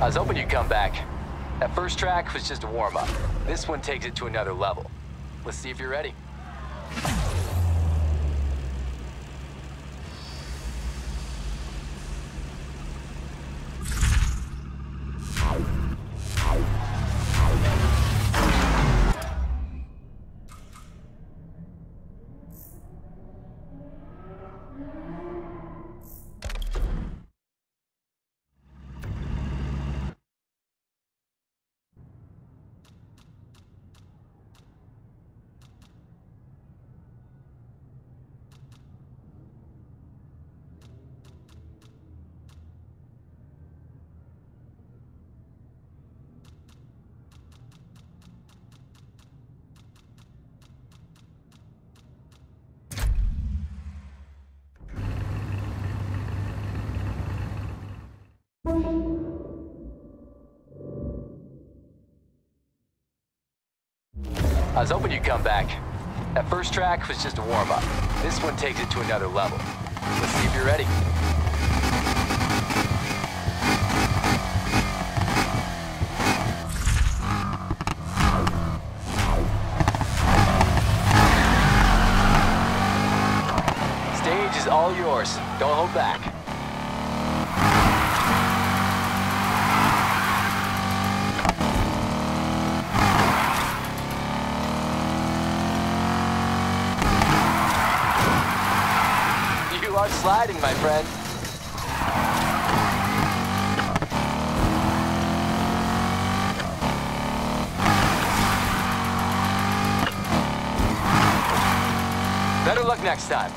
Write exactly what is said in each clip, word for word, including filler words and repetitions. I was hoping you'd come back. That first track was just a warm-up. This one takes it to another level. Let's see if you're ready. I was hoping you'd come back. That first track was just a warm-up. This one takes it to another level. Let's see if you're ready. Stage is all yours. Don't hold back. Sliding, my friend. Better luck next time.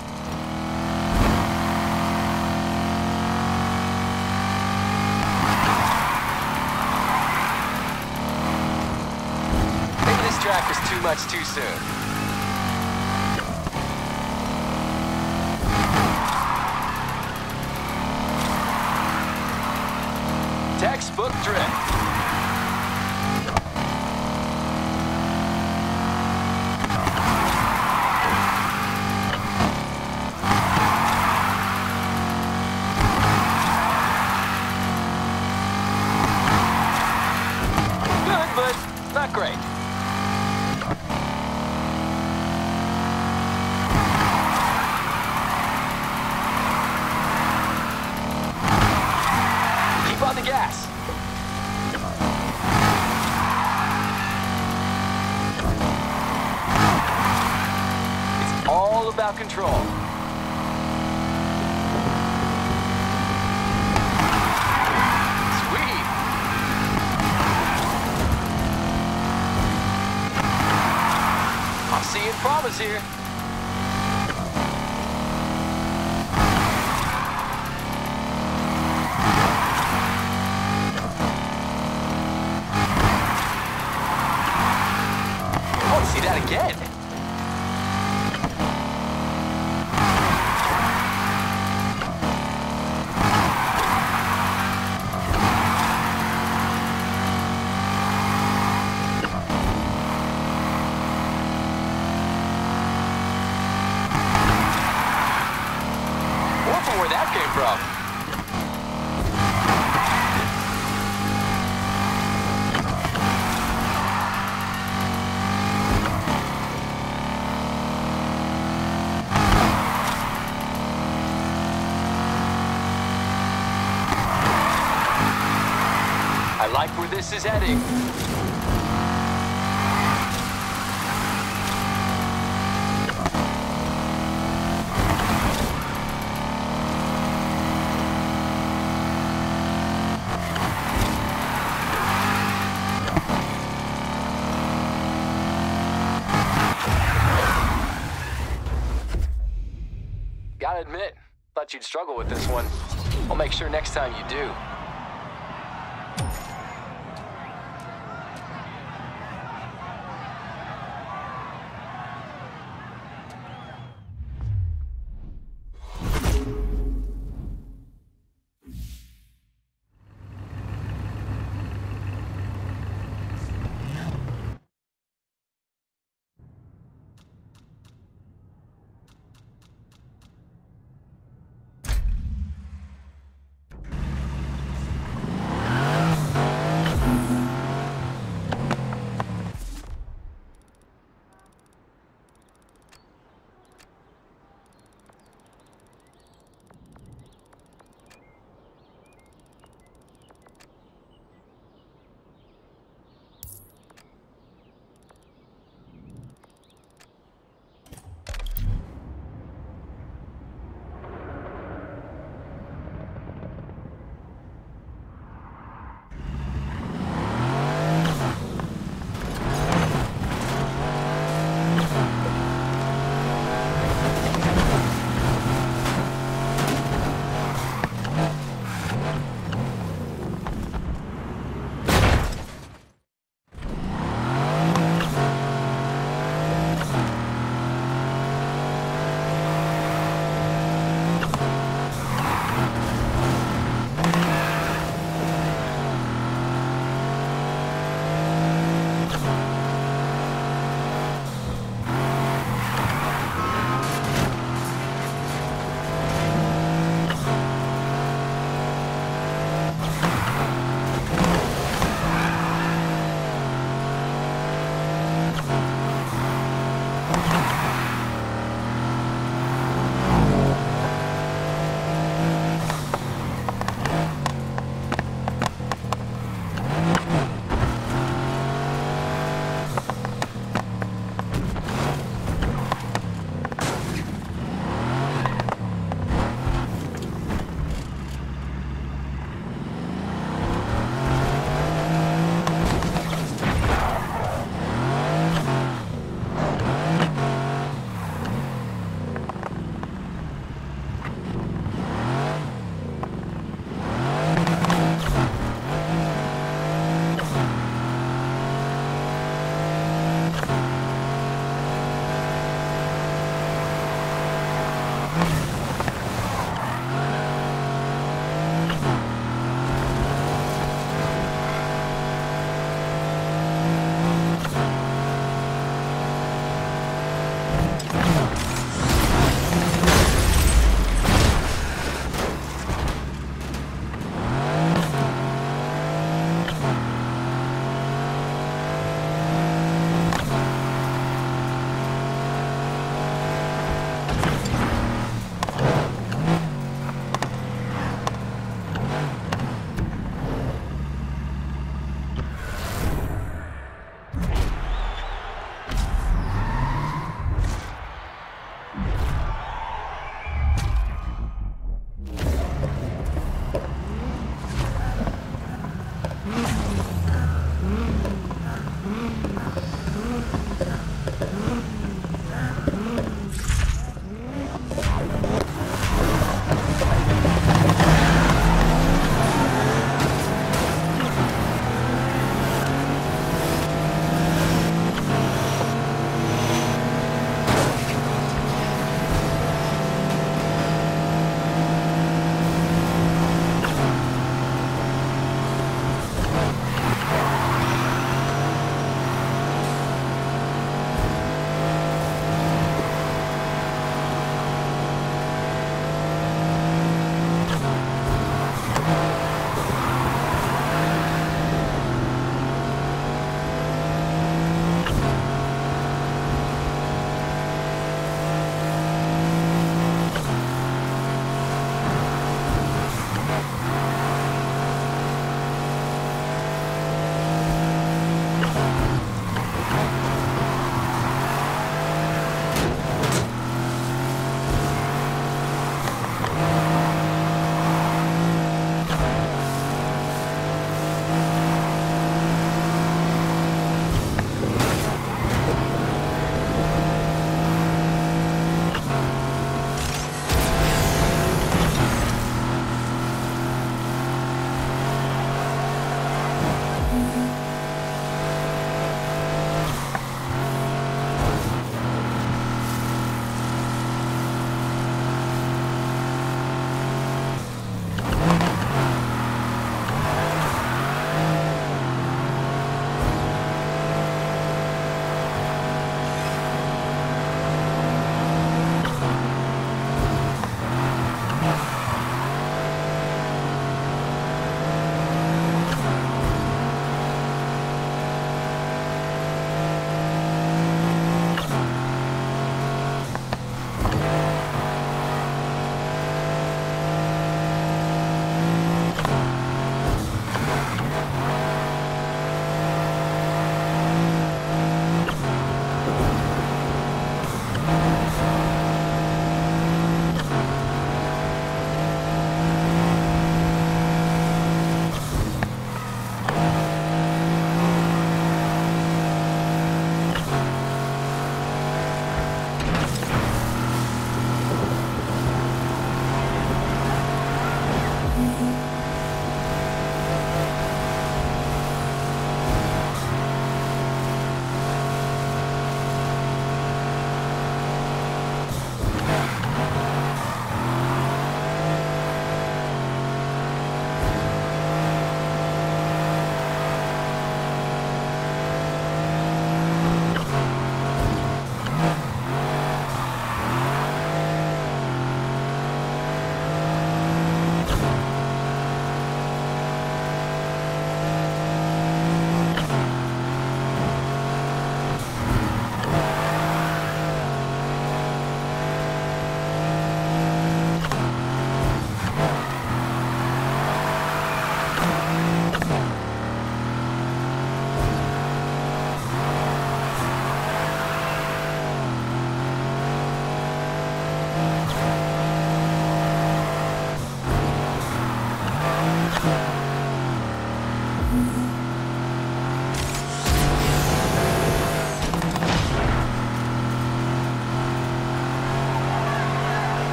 Maybe this track was too much too soon. Textbook drift. Good, but not great. Gas. It's all about control. Sweet. I'm seeing promise here. Again. Wonder where that came from. Like where this is heading. Gotta admit, thought you'd struggle with this one. I'll make sure next time you do.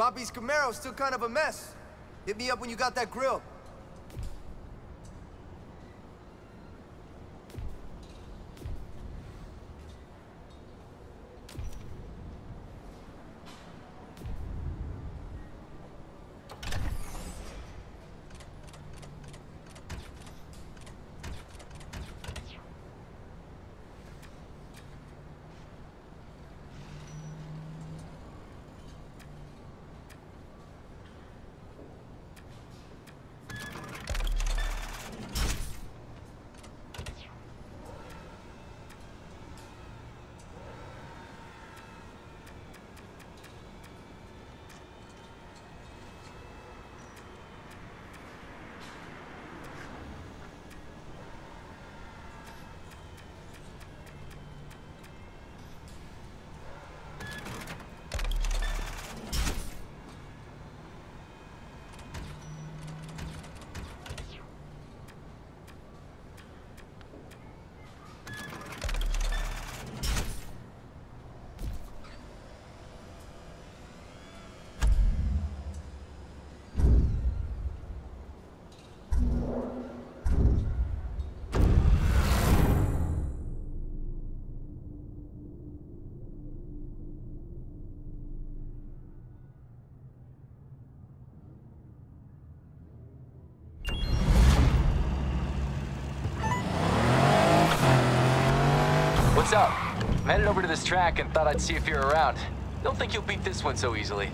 Bobby's Camaro's still kind of a mess. Hit me up when you got that grill. What's up? I'm headed over to this track and thought I'd see if you're around. Don't think you'll beat this one so easily.